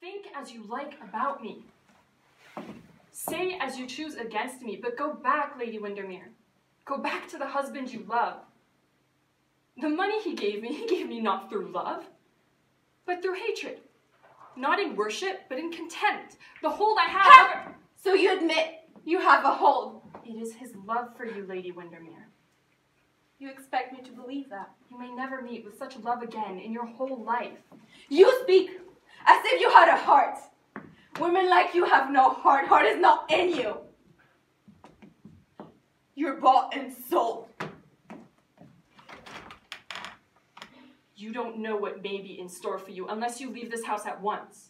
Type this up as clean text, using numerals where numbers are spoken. Think as you like about me. Say as you choose against me, but go back, Lady Windermere. Go back to the husband you love. The money he gave me not through love, but through hatred. Not in worship, but in contempt. The hold I have over... So you admit you have a hold. It is his love for you, Lady Windermere. You expect me to believe that? You may never meet with such love again in your whole life. You speak as if you had a heart. Women like you have no heart. Heart is not in you. You're bought and sold. You don't know what may be in store for you unless you leave this house at once.